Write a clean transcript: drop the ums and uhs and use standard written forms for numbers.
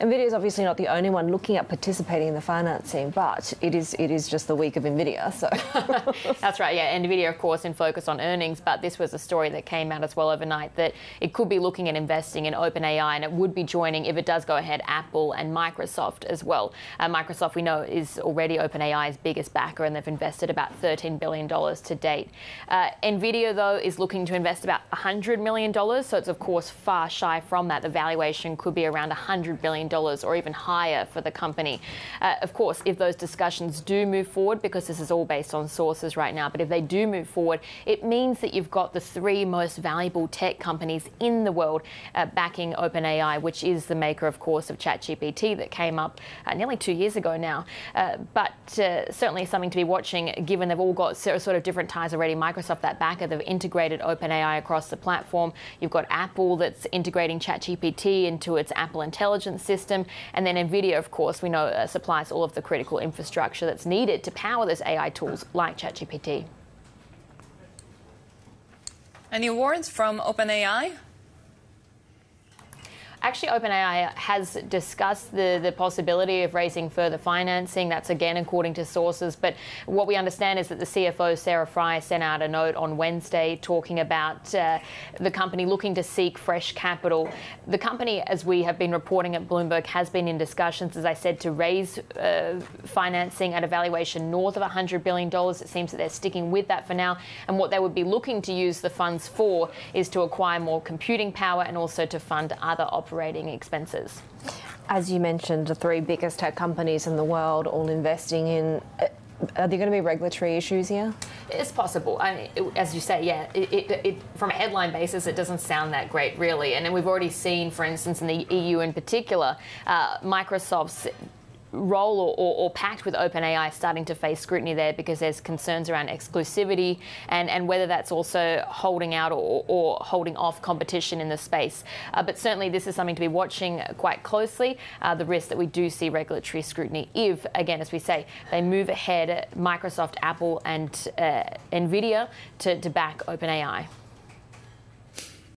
NVIDIA is obviously not the only one looking at participating in the financing, but it is just the week of NVIDIA. So that's right. Yeah, NVIDIA, of course, in focus on earnings, but this was a story that came out as well overnight that it could be looking at investing in OpenAI, and it would be joining, if it does go ahead, Apple and Microsoft as well. Microsoft, we know, is already OpenAI's biggest backer, and they've invested about $13 billion to date. NVIDIA, though, is looking to invest about $100 million, so it's, of course, far shy from that. The valuation could be around $100 billion or even higher for the company. Of course, if those discussions do move forward, because this is all based on sources right now, but if they do move forward, it means that you've got the three most valuable tech companies in the world backing OpenAI, which is the maker, of course, of ChatGPT that came up nearly 2 years ago now. But certainly something to be watching, given they've all got sort of different ties already. Microsoft, that backer, they've integrated OpenAI across the platform. You've got Apple that's integrating ChatGPT into its Apple Intelligence system. And then NVIDIA, of course, we know supplies all of the critical infrastructure that's needed to power those AI tools like ChatGPT. Any awards from OpenAI? Actually, OpenAI has discussed the possibility of raising further financing. That's, again, according to sources. But what we understand is that the CFO, Sarah Fryer, sent out a note on Wednesday talking about the company looking to seek fresh capital. The company, as we have been reporting at Bloomberg, has been in discussions, as I said, to raise financing at a valuation north of $100 billion. It seems that they're sticking with that for now. And what they would be looking to use the funds for is to acquire more computing power and also to fund other operating expenses. As you mentioned, the three biggest tech companies in the world all investing in. Are there going to be regulatory issues here? It's possible. I mean, as you say, yeah, it, from a headline basis, it doesn't sound that great, really. And we've already seen, for instance, in the EU in particular, Microsoft's role or pact with OpenAI starting to face scrutiny there, because there's concerns around exclusivity and whether that's also holding out or holding off competition in the space. But certainly this is something to be watching quite closely, the risk that we do see regulatory scrutiny if, again, as we say, they move ahead, Microsoft, Apple and NVIDIA to back OpenAI.